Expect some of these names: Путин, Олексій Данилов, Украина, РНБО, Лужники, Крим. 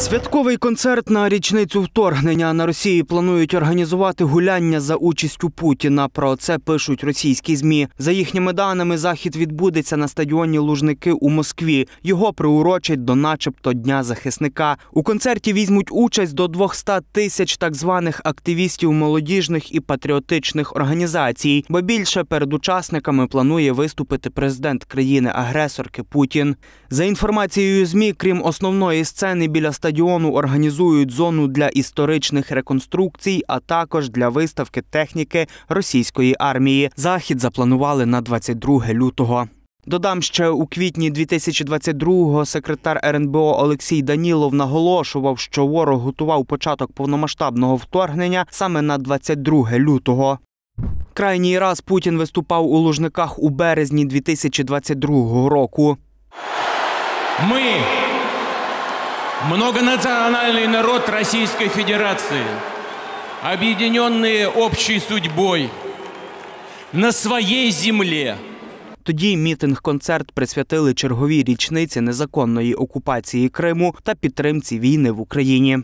Святковий концерт на річницю вторгнення. На Росії планують організувати гуляння за участю Путіна. Про це пишуть російські ЗМІ. За їхніми даними, захід відбудеться на стадіоні «Лужники» у Москві. Його приурочать до начебто Дня захисника. У концерті візьмуть участь до 200 тисяч так званих активістів молодіжних і патріотичних організацій. Бо більше, перед учасниками планує виступити президент країни-агресорки Путін. За інформацією ЗМІ, крім основної сцени, біля стадіону організують зону для історичних реконструкцій, а також для виставки техніки російської армії. Захід запланували на 22 лютого. Додам, ще у квітні 2022-го секретар РНБО Олексій Данилов наголошував, що ворог готував початок повномасштабного вторгнення саме на 22 лютого. Крайній раз Путін виступав у Лужниках у березні 2022 року. Ми многонациональный народ Российской Федерации, объединенные общей судьбой, на своей земле. Тоді мітинг-концерт присвятили черговій річниці незаконної окупації Криму та підтримці війни в Україні.